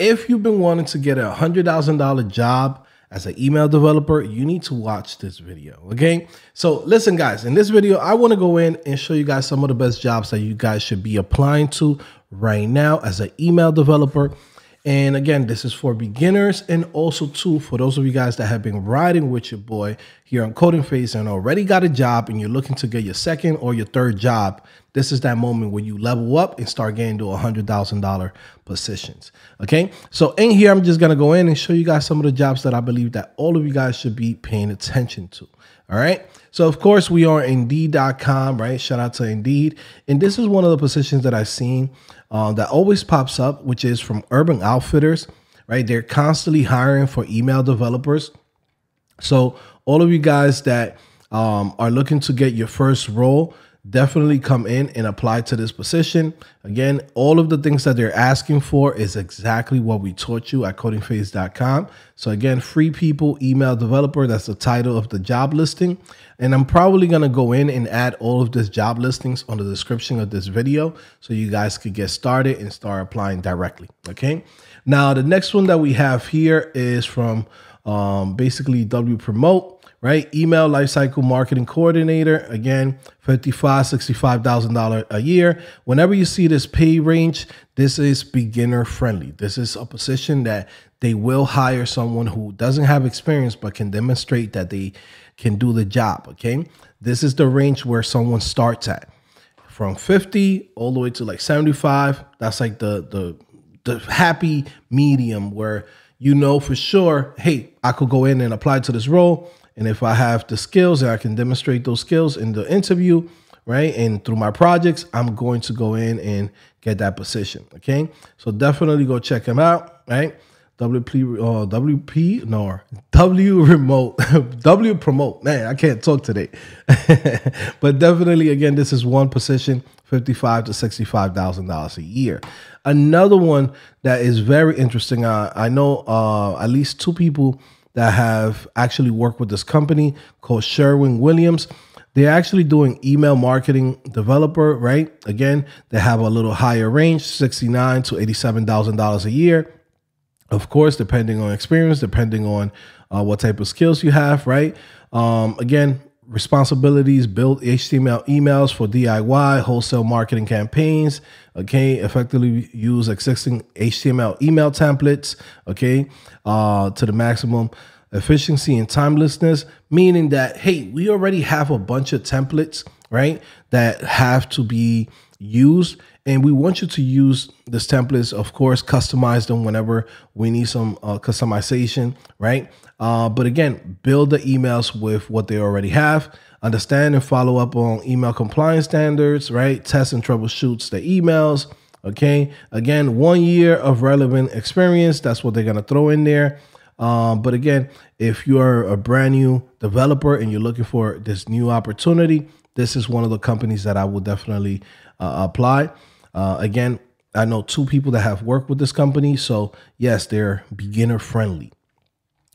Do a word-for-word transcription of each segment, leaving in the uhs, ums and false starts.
If you've been wanting to get a one hundred thousand dollar job as an email developer, you need to watch this video, okay? So listen, guys, in this video, I wanna go in and show you guys some of the best jobs that you guys should be applying to right now as an email developer. And again, this is for beginners and also too for those of you guys that have been riding with your boy here on Coding Phase and already got a job and you're looking to get your second or your third job. This is that moment where you level up and start getting to one hundred thousand dollar positions, okay? So in here, I'm just gonna go in and show you guys some of the jobs that I believe that all of you guys should be paying attention to, all right? So of course we are Indeed dot com, right? Shout out to Indeed. And this is one of the positions that I've seen Uh, that always pops up, which is from Urban Outfitters, right? They're constantly hiring for email developers. So all of you guys that um, are looking to get your first role, definitely come in and apply to this position. Again, all of the things that they're asking for is exactly what we taught you at coding phase dot com. So again, free people, email developer, that's the title of the job listing. And I'm probably going to go in and add all of this job listings on the description of this video so you guys could get started and start applying directly. Okay. Now, the next one that we have here is from um, basically WPromote. Right? Email lifecycle marketing coordinator. Again, fifty-five thousand, sixty-five thousand dollars a year. Whenever you see this pay range, this is beginner friendly. This is a position that they will hire someone who doesn't have experience, but can demonstrate that they can do the job. Okay. This is the range where someone starts at from fifty all the way to like seventy-five. That's like the, the, the happy medium where, you know, for sure, hey, I could go in and apply to this role. And if I have the skills and I can demonstrate those skills in the interview, right, and through my projects, I'm going to go in and get that position, okay? So definitely go check them out, right? W P, uh, W P, no, W Remote, WPromote, man, I can't talk today. But definitely, again, this is one position, fifty-five thousand to sixty-five thousand dollars a year. Another one that is very interesting, uh, I know uh, at least two people that have actually worked with this company called Sherwin Williams. They're actually doing email marketing developer, right? Again, they have a little higher range, sixty-nine thousand to eighty-seven thousand dollars a year. Of course, depending on experience, depending on uh, what type of skills you have, right? Um, again, responsibilities, build H T M L emails for D I Y, wholesale marketing campaigns, okay? Effectively use existing H T M L email templates, okay? Uh, to the maximum efficiency and timelessness, meaning that, hey, we already have a bunch of templates, right? That have to be used. And we want you to use this templates, of course, customize them whenever we need some uh, customization, right? Uh, but again, build the emails with what they already have, understand and follow up on email compliance standards, right? Test and troubleshoots the emails, okay? Again, one year of relevant experience, that's what they're gonna throw in there. Uh, but again, if you're a brand new developer and you're looking for this new opportunity, this is one of the companies that I will definitely uh, apply. Uh, again, I know two people that have worked with this company, so yes, they're beginner friendly,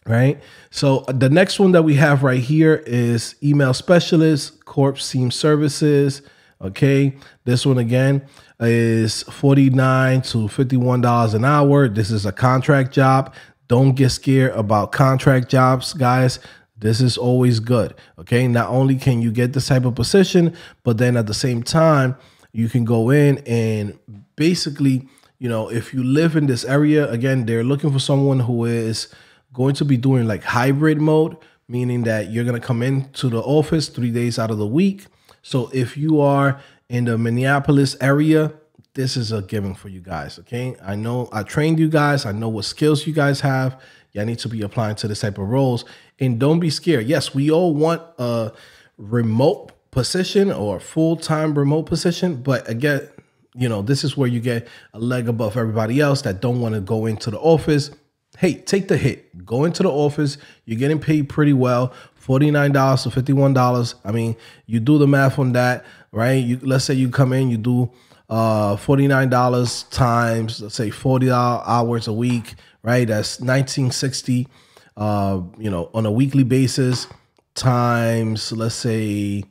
right? So the next one that we have right here is email specialist, Corp Seam Services, okay? This one again is forty-nine to fifty-one dollars an hour. This is a contract job. Don't get scared about contract jobs, guys. This is always good, okay? Not only can you get this type of position, but then at the same time, you can go in and basically, you know, if you live in this area, again, they're looking for someone who is going to be doing like hybrid mode, meaning that you're gonna come into the office three days out of the week. So if you are in the Minneapolis area, this is a given for you guys, okay? I know I trained you guys. I know what skills you guys have. Y'all need to be applying to this type of roles. And don't be scared. Yes, we all want a remote position or a full-time remote position. But again, you know, this is where you get a leg above everybody else that don't want to go into the office. Hey, take the hit. Go into the office. You're getting paid pretty well, forty-nine dollars to fifty-one dollars. I mean, you do the math on that, right? You, let's say you come in, you do uh forty-nine dollars times, let's say forty hours a week, right? That's nineteen sixty, uh you know, on a weekly basis, times let's say,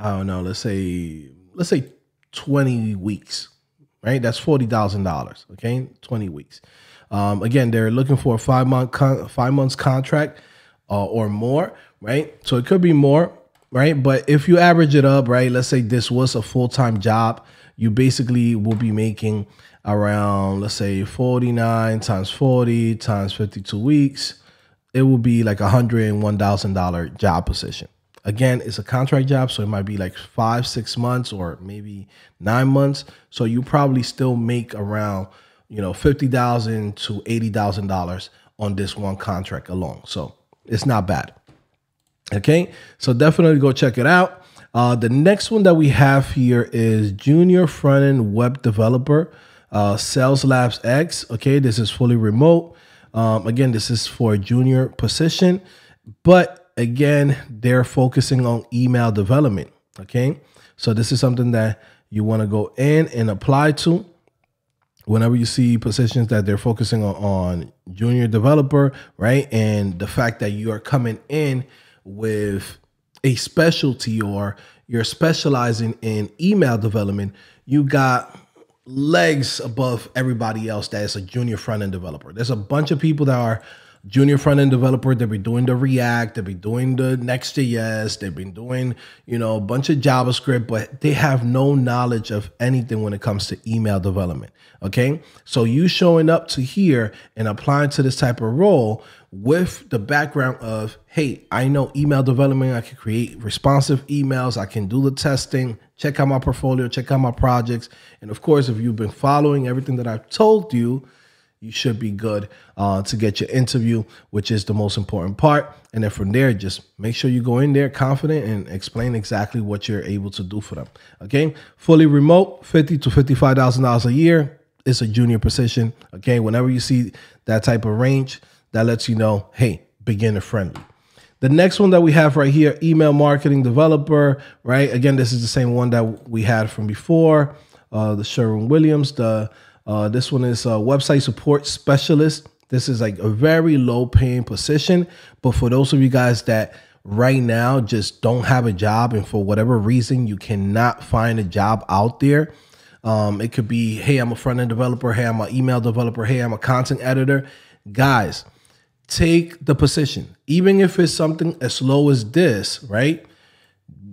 I don't know, let's say let's say twenty weeks, right? That's forty thousand dollars, okay, twenty weeks. Um, again, they're looking for a five month con five months contract uh, or more, right? So it could be more, right? But if you average it up, right, let's say this was a full-time job, you basically will be making around, let's say forty-nine times forty times fifty-two weeks. It will be like a one hundred one thousand dollar job position. Again, it's a contract job, so it might be like five, six months or maybe nine months. So you probably still make around, you know, fifty thousand to eighty thousand dollars on this one contract alone. So it's not bad. Okay, so definitely go check it out. Uh, the next one that we have here is Junior Front-End Web Developer, uh, Sales Labs X. Okay, this is fully remote. Um, again, this is for a junior position, but again, they're focusing on email development, okay? So this is something that you want to go in and apply to. Whenever you see positions that they're focusing on, on junior developer, right? And the fact that you are coming in with a specialty or you're specializing in email development, you got legs above everybody else that is a junior front-end developer. There's a bunch of people that are junior front-end developer. They'll be doing the React, they'll be doing the Next.js, they've been doing, you know, a bunch of JavaScript, but they have no knowledge of anything when it comes to email development, okay? So you showing up to here and applying to this type of role with the background of, hey, I know email development, I can create responsive emails, I can do the testing, check out my portfolio, check out my projects. And of course, if you've been following everything that I've told you, you should be good uh, to get your interview, which is the most important part. And then from there, just make sure you go in there confident and explain exactly what you're able to do for them. Okay, fully remote, fifty thousand to fifty-five thousand dollars a year. It's a junior position. Okay, whenever you see that type of range, that lets you know, hey, beginner friendly. The next one that we have right here, email marketing developer, right? Again, this is the same one that we had from before, uh, the Sherwin Williams, the Uh, this one is a website support specialist. This is like a very low paying position. But for those of you guys that right now just don't have a job and for whatever reason, you cannot find a job out there. Um, it could be, hey, I'm a front end developer. Hey, I'm an email developer. Hey, I'm a content editor. Guys, take the position. Even if it's something as low as this, right?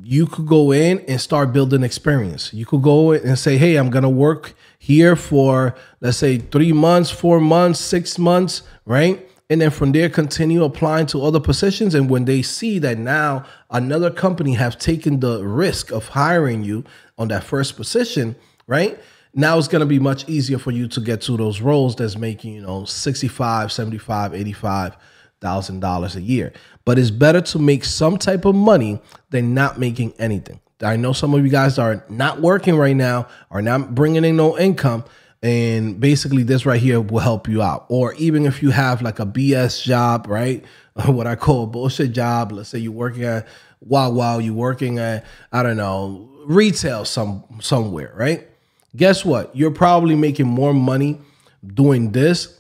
You could go in and start building experience. You could go in and say, hey, I'm going to work here for, let's say, three months, four months, six months, right? And then from there, continue applying to other positions. And when they see that now another company have taken the risk of hiring you on that first position, right? Now it's going to be much easier for you to get to those roles that's making, you know, sixty-five, seventy-five, eighty-five thousand dollars a year. But it's better to make some type of money than not making anything. I know some of you guys are not working right now, are not bringing in no income, and basically this right here will help you out. Or even if you have like a B S job, right? What I call a bullshit job. Let's say you're working at Wawa, you're working at, I don't know, retail some somewhere, right? Guess what? You're probably making more money doing this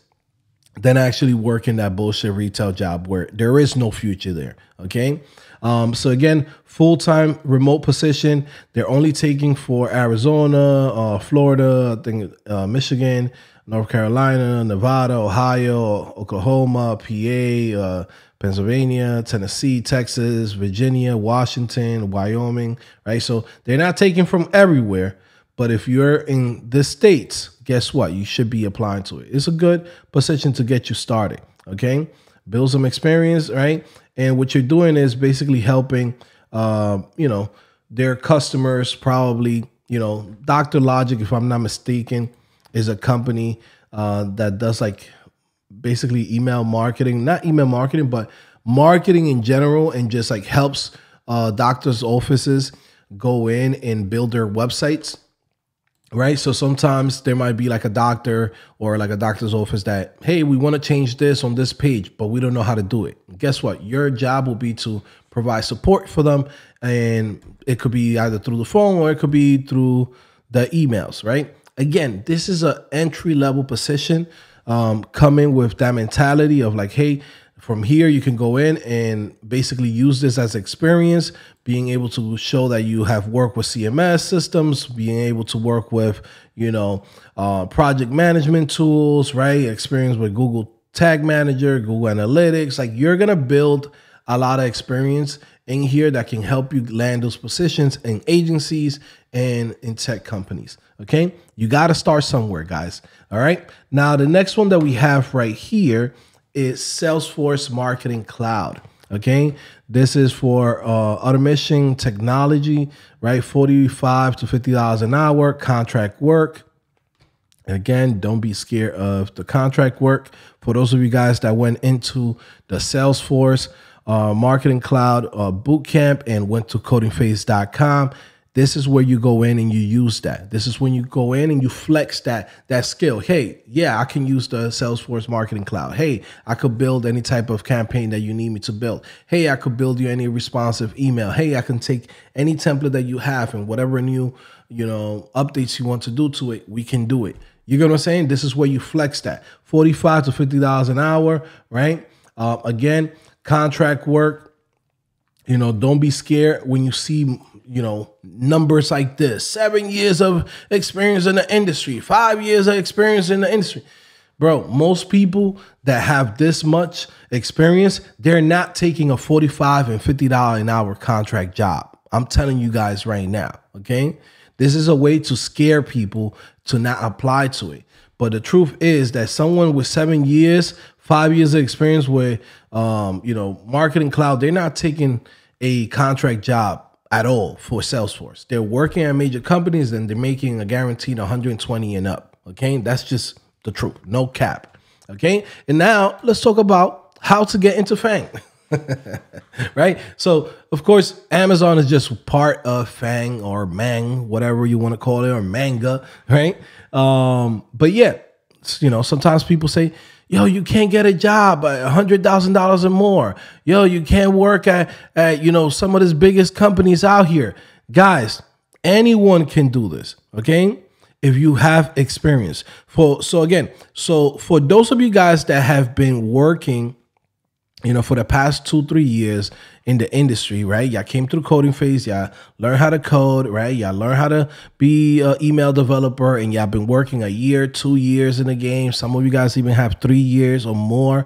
than actually working that bullshit retail job where there is no future there, okay? Um, so again, full-time remote position. They're only taking for Arizona, uh, Florida, I think uh, Michigan, North Carolina, Nevada, Ohio, Oklahoma, P A, uh, Pennsylvania, Tennessee, Texas, Virginia, Washington, Wyoming, right? So they're not taking from everywhere, but if you're in the States, guess what? You should be applying to it. It's a good position to get you started, okay? Build some experience, right? And what you're doing is basically helping, uh, you know, their customers probably, you know, Doctor Logic, if I'm not mistaken, is a company uh, that does like basically email marketing, not email marketing, but marketing in general, and just like helps uh, doctors' offices go in and build their websites, right? So sometimes there might be like a doctor or like a doctor's office that, hey, we want to change this on this page, but we don't know how to do it. And guess what? Your job will be to provide support for them. And it could be either through the phone or it could be through the emails, right? Again, this is an entry level position. Um, come in with that mentality of like, hey, From here, you can go in and basically use this as experience, being able to show that you have worked with C M S systems, being able to work with, you know, uh, project management tools, right? Experience with Google Tag Manager, Google Analytics. Like, you're going to build a lot of experience in here that can help you land those positions in agencies and in tech companies. Okay. You got to start somewhere, guys. All right. Now, the next one that we have right here is Salesforce Marketing Cloud. Okay. This is for uh, automation technology, right? forty-five to fifty dollars an hour, contract work. Again, don't be scared of the contract work. For those of you guys that went into the Salesforce uh, Marketing Cloud uh, bootcamp and went to coding phase dot com, this is where you go in and you use that. This is when you go in and you flex that, that skill. Hey, yeah, I can use the Salesforce Marketing Cloud. Hey, I could build any type of campaign that you need me to build. Hey, I could build you any responsive email. Hey, I can take any template that you have and whatever new, you know, updates you want to do to it, we can do it. You get what I'm saying? This is where you flex that. forty-five to fifty dollars an hour, right? Uh, again, contract work, you know, don't be scared when you see, you know, numbers like this, seven years of experience in the industry, five years of experience in the industry. Bro, most people that have this much experience, they're not taking a forty-five and fifty dollars an hour contract job. I'm telling you guys right now, okay? This is a way to scare people to not apply to it. But the truth is that someone with seven years, five years of experience with, um, you know, Marketing Cloud, they're not taking a contract job at all for Salesforce. They're working at major companies and they're making a guaranteed one hundred twenty and up. Okay. That's just the truth. No cap. Okay. And now let's talk about how to get into FANG. Right. So of course, Amazon is just part of FANG or MANG, whatever you want to call it, or manga. Right. Um, but yeah, you know, sometimes people say, yo, you can't get a job at one hundred thousand dollars or more. Yo, you can't work at, at, you know, some of these biggest companies out here. Guys, anyone can do this, okay? If you have experience. For, so again, so for those of you guys that have been working, you know, for the past two, three years in the industry, right? Y'all came through coding phase, y'all learn how to code, right? Y'all learn how to be an email developer, and y'all been working a year, two years in the game. Some of you guys even have three years or more.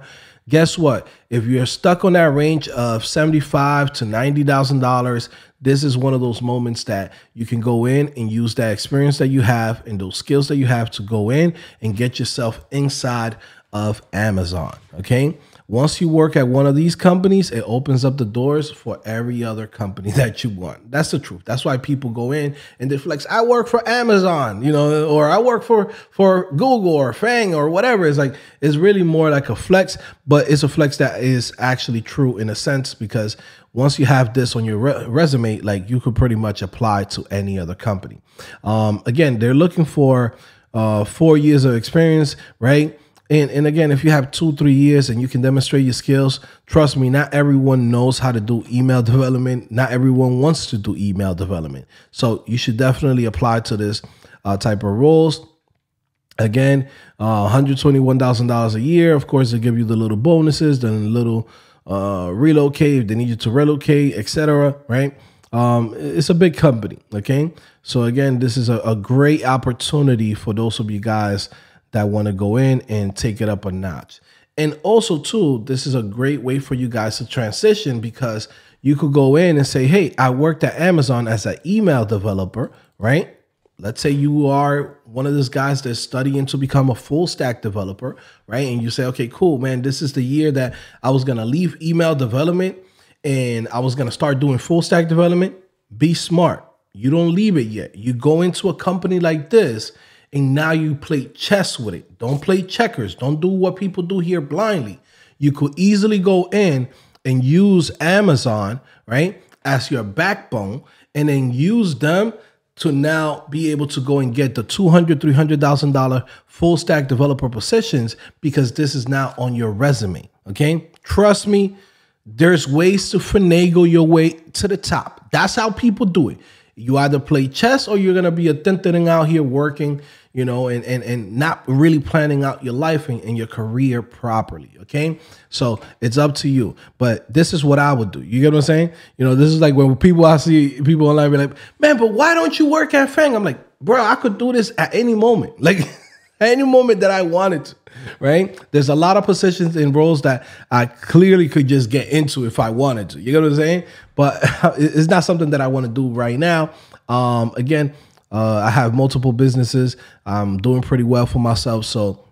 Guess what? If you're stuck on that range of seventy-five to ninety thousand dollars, this is one of those moments that you can go in and use that experience that you have and those skills that you have to go in and get yourself inside of Amazon, okay? Once you work at one of these companies, it opens up the doors for every other company that you want. That's the truth. That's why people go in and they flex, I work for Amazon, you know, or I work for, for Google or FANG or whatever. It's like, it's really more like a flex, but it's a flex that is actually true in a sense, because once you have this on your re resume, like you could pretty much apply to any other company. Um, again, they're looking for uh, four years of experience, right? And, and again, if you have two, three years and you can demonstrate your skills, trust me, not everyone knows how to do email development. Not everyone wants to do email development. So you should definitely apply to this uh, type of roles. Again, uh, one hundred twenty-one thousand dollars a year. Of course, they give you the little bonuses, then little uh, relocate, if they need you to relocate, et cetera, right? Um, it's a big company, okay? So again, this is a, a great opportunity for those of you guys that want to go in and take it up a notch. And also too, this is a great way for you guys to transition, because you could go in and say, hey, I worked at Amazon as an email developer, right? Let's say you are one of those guys that's studying to become a full stack developer, right? And you say, okay, cool, man, this is the year that I was going to leave email development and I was going to start doing full stack development. Be smart. You don't leave it yet. You go into a company like this and now you play chess with it. Don't play checkers. Don't do what people do here blindly. You could easily go in and use Amazon, right, as your backbone, and then use them to now be able to go and get the two hundred thousand, three hundred thousand dollar full stack developer positions, because this is now on your resume, okay? Trust me, there's ways to finagle your way to the top. That's how people do it. You either play chess or you're going to be a thin thinning out here working, you know, and, and, and not really planning out your life and, and your career properly. Okay. So it's up to you, but this is what I would do. You get what I'm saying? You know, this is like when people, I see people online be like, man, but why don't you work at FANG? I'm like, bro, I could do this at any moment. Like at any moment that I wanted to, right? There's a lot of positions and roles that I clearly could just get into if I wanted to. You get what I'm saying? But it's not something that I want to do right now. Um, again, uh, I have multiple businesses. I'm doing pretty well for myself. So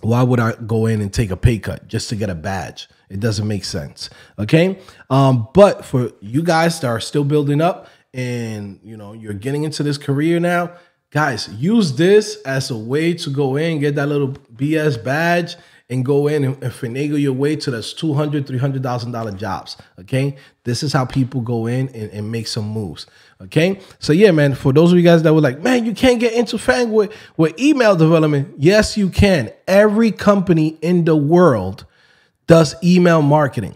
why would I go in and take a pay cut just to get a badge? It doesn't make sense. Okay. Um, but for you guys that are still building up and, you know, you're getting into this career now, guys, use this as a way to go in, get that little B S badge, and go in and, and finagle your way to those two hundred, three hundred thousand dollar jobs, okay? This is how people go in and, and make some moves, okay? So, yeah, man, for those of you guys that were like, man, you can't get into FANG with, with email development. Yes, you can. Every company in the world does email marketing.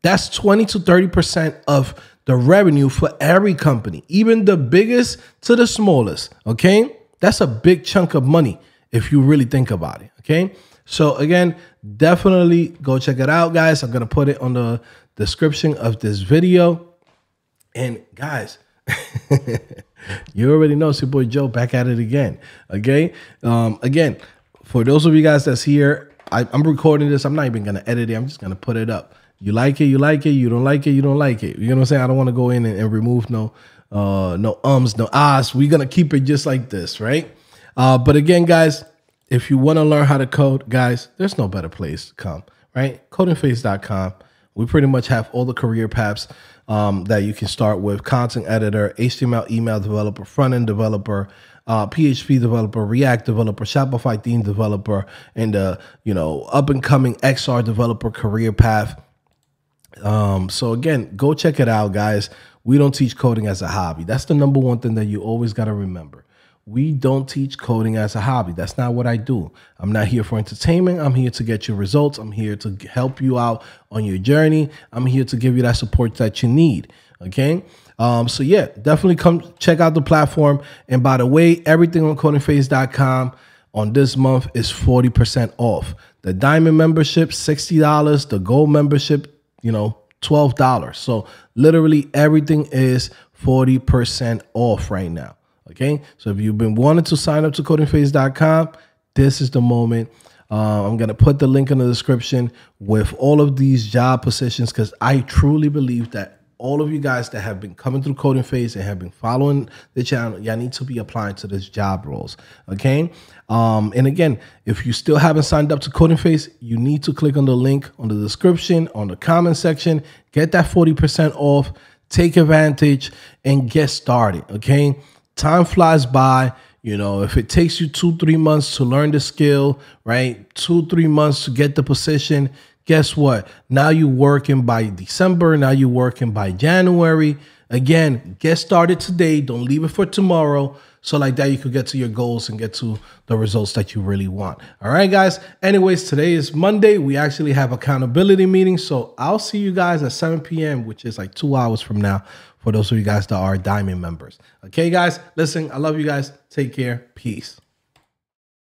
That's twenty to thirty percent of the revenue for every company, even the biggest to the smallest, okay? That's a big chunk of money if you really think about it, okay? So again, definitely go check it out, guys. I'm gonna put it on the description of this video. And guys, you already know, it's your boy Joe back at it again, okay? Um, again, for those of you guys that's here, I, I'm recording this. I'm not even gonna edit it. I'm just gonna put it up. You like it, you like it, you don't like it, you don't like it. You know what I'm saying? I don't want to go in and, and remove no uh, no ums, no ahs. We're going to keep it just like this, right? Uh, but again, guys, if you want to learn how to code, guys, there's no better place to come, right? coding phase dot com. We pretty much have all the career paths um, that you can start with. Content editor, H T M L, email developer, front-end developer, uh, P H P developer, React developer, Shopify theme developer, and the, you know, up-and-coming X R developer career path. Um, so again, go check it out, guys. We don't teach coding as a hobby. That's the number one thing that you always got to remember. We don't teach coding as a hobby. That's not what I do. I'm not here for entertainment. I'm here to get you results. I'm here to help you out on your journey. I'm here to give you that support that you need. Okay. Um, so yeah, definitely come check out the platform. And by the way, everything on coding phase dot com on this month is forty percent off. The diamond membership, sixty dollars, the gold membership, you know, twelve dollars. So literally everything is forty percent off right now. Okay. So if you've been wanting to sign up to coding phase dot com, this is the moment. Uh, I'm going to put the link in the description with all of these job positions, because I truly believe that all of you guys that have been coming through Coding Phase and have been following the channel, y'all need to be applying to these job roles. Okay. Um, and again, if you still haven't signed up to Coding Phase, you need to click on the link on the description, on the comment section, get that forty percent off, take advantage, and get started. Okay. Time flies by. You know, if it takes you two, three months to learn the skill, right? Two, three months to get the position. Guess what? Now you're working by December. Now you're working by January. Again, get started today. Don't leave it for tomorrow. So like that, you could get to your goals and get to the results that you really want. All right, guys. Anyways, today is Monday. We actually have accountability meeting. so I'll see you guys at seven P M, which is like two hours from now for those of you guys that are Diamond members. Okay, guys, listen, I love you guys. Take care. Peace.